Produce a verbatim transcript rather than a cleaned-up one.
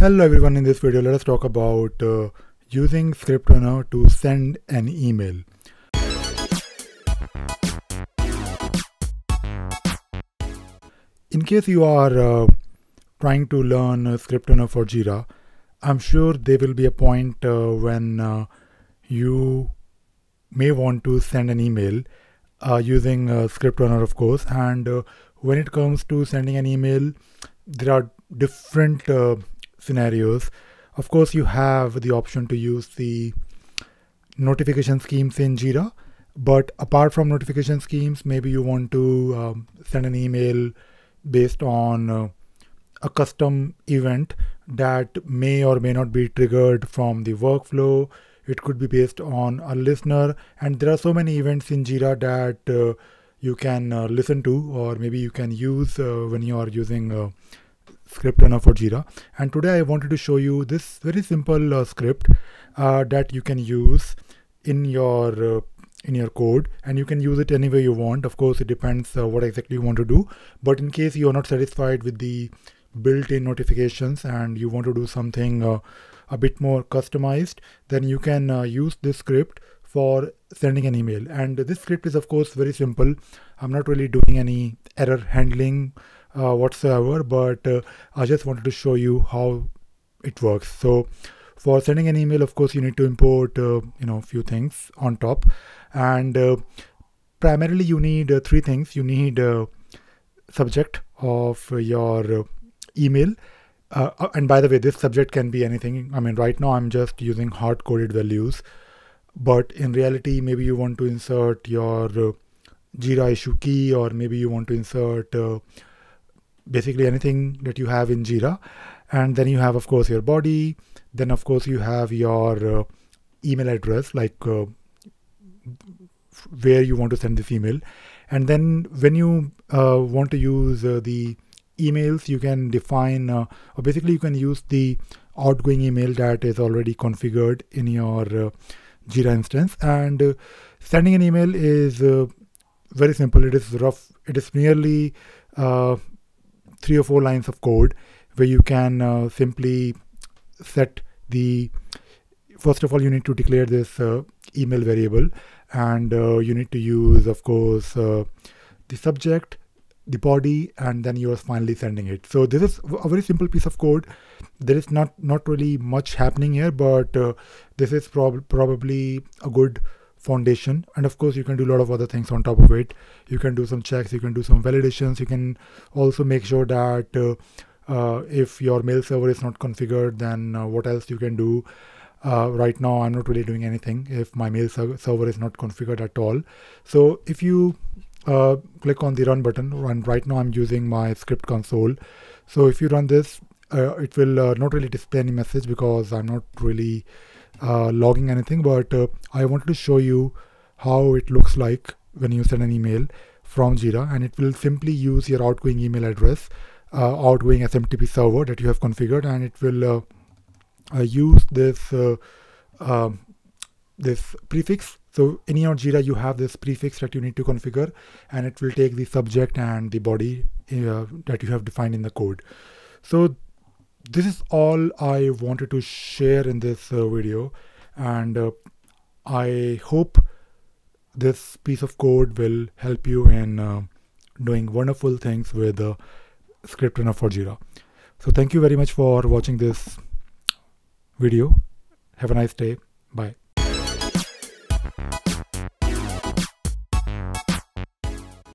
Hello everyone, in this video let us talk about uh, using ScriptRunner to send an email. In case you are uh, trying to learn uh, ScriptRunner for Jira, I'm sure there will be a point uh, when uh, you may want to send an email uh, using uh, ScriptRunner, of course, and uh, when it comes to sending an email, there are different uh, scenarios. Of course, you have the option to use the notification schemes in Jira, but apart from notification schemes, maybe you want to um, send an email based on uh, a custom event that may or may not be triggered from the workflow. It could be based on a listener, and there are so many events in Jira that uh, you can uh, listen to, or maybe you can use uh, when you are using uh, ScriptRunner for Jira. And today I wanted to show you this very simple uh, script uh, that you can use in your uh, in your code, and you can use it any way you want. Of course, it depends uh, what exactly you want to do, but in case you are not satisfied with the built-in notifications and you want to do something uh, a bit more customized, then you can uh, use this script for sending an email. And this script is, of course, very simple. I'm not really doing any error handling Uh, whatsoever, but uh, I just wanted to show you how it works. So for sending an email, of course, you need to import uh, you know, a few things on top, and uh, primarily you need uh, three things. You need uh, subject of your uh, email, uh, and by the way, this subject can be anything. I mean, right now I'm just using hard-coded values, but in reality maybe you want to insert your uh, Jira issue key, or maybe you want to insert uh, basically anything that you have in Jira. And then you have, of course, your body. Then, of course, you have your uh, email address, like uh, where you want to send this email. And then when you uh, want to use uh, the emails, you can define, uh, or basically you can use the outgoing email that is already configured in your uh, Jira instance. And uh, sending an email is uh, very simple. It is rough. It is merely uh, three or four lines of code where you can uh, simply set the, first of all, you need to declare this uh, email variable, and uh, you need to use, of course, uh, the subject, the body, and then you are finally sending it. So this is a very simple piece of code. There is not, not really much happening here, but uh, this is prob probably a good foundation. And of course, you can do a lot of other things on top of it. You can do some checks, you can do some validations, you can also make sure that uh, uh, if your mail server is not configured, then uh, what else you can do. Uh, right now I'm not really doing anything if my mail server is not configured at all. So if you uh, click on the run button, and right now I'm using my script console, so if you run this, uh, it will uh, not really display any message because I'm not really Uh, logging anything, but uh, I wanted to show you how it looks like when you send an email from Jira, and it will simply use your outgoing email address, uh, outgoing S M T P server that you have configured, and it will uh, uh, use this uh, uh, this prefix. So in your Jira you have this prefix that you need to configure, and it will take the subject and the body uh, that you have defined in the code. So this is all I wanted to share in this uh, video, and uh, I hope this piece of code will help you in uh, doing wonderful things with uh, ScriptRunner for Jira. So thank you very much for watching this video. Have a nice day. Bye.